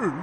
Oh!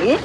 Hockey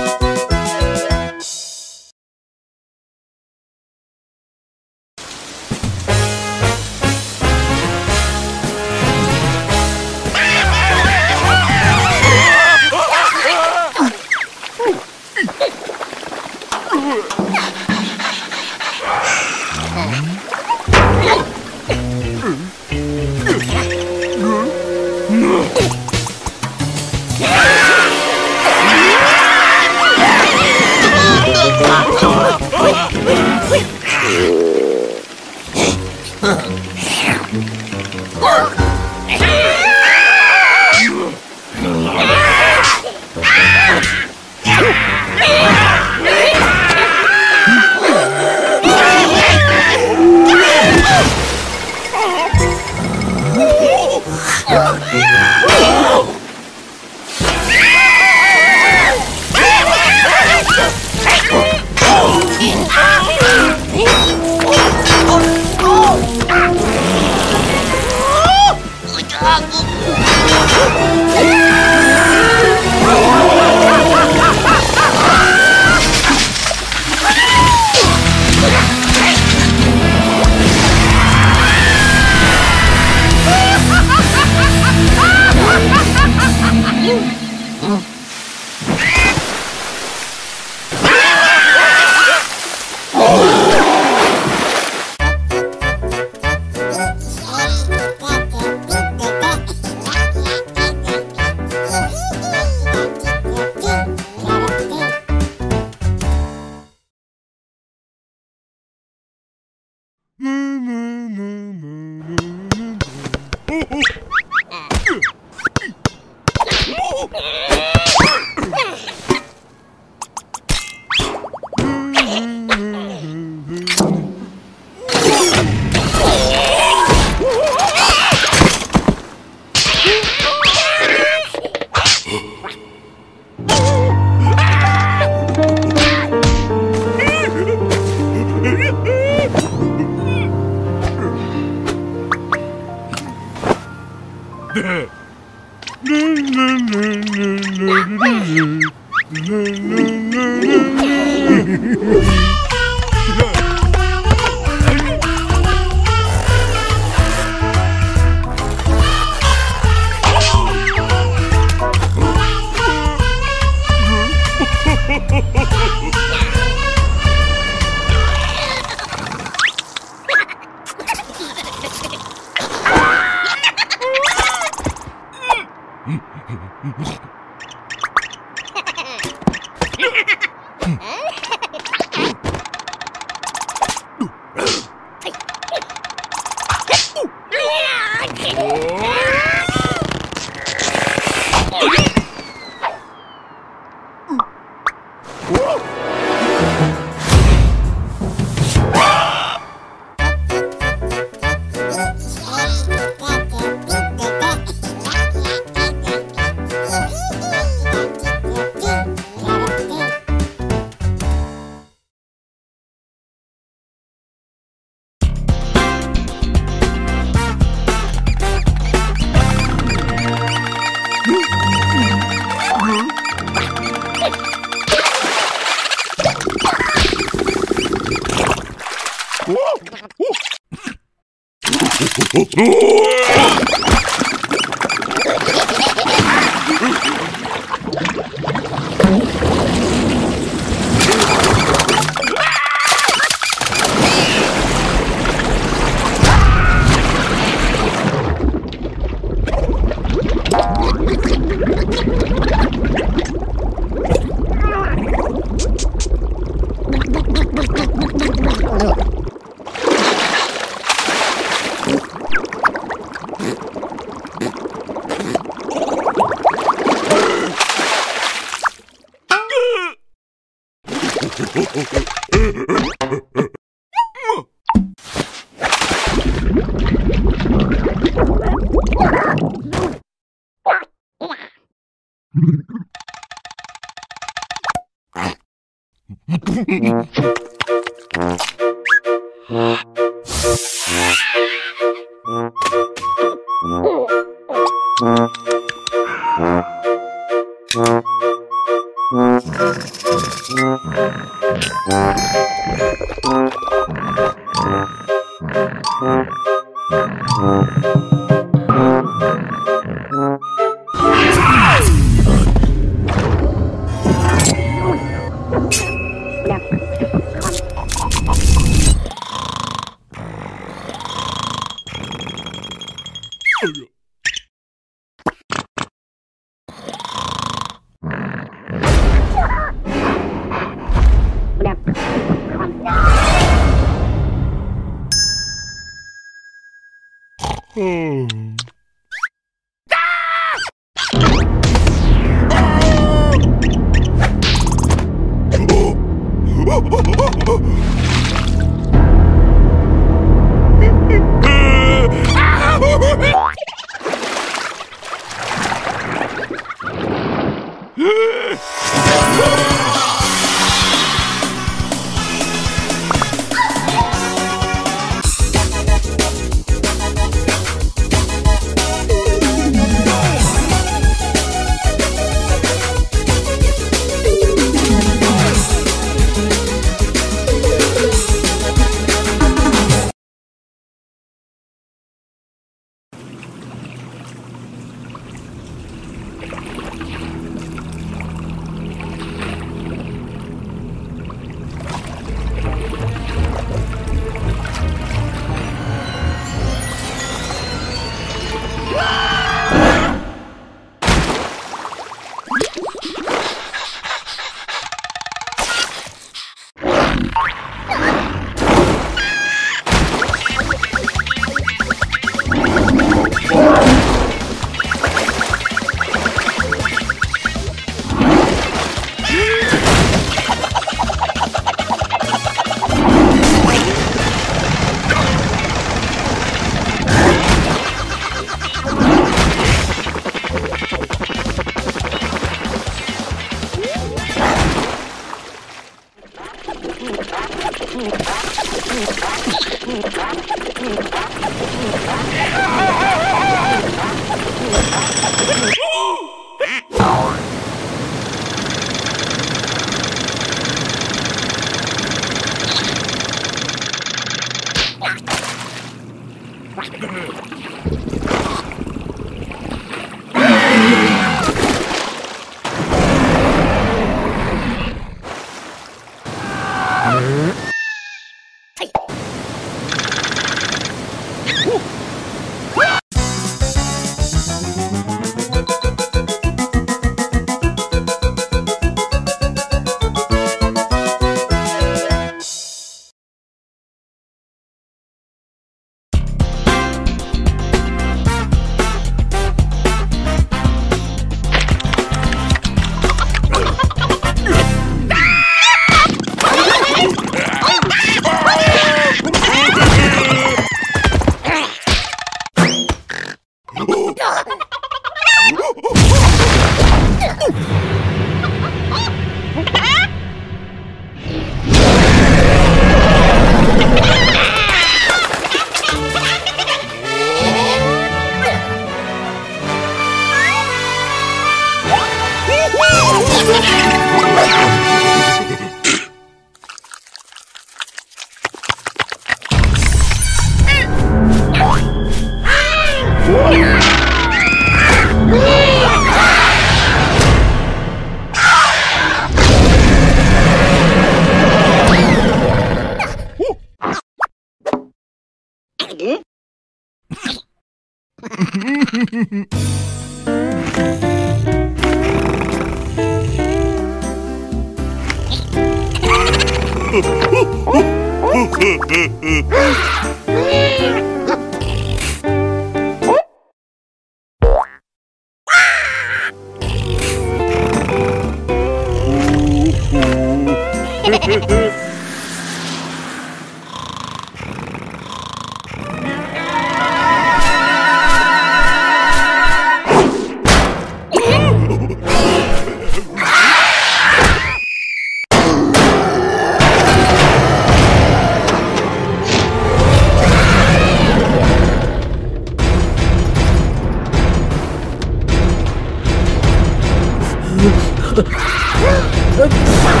Look!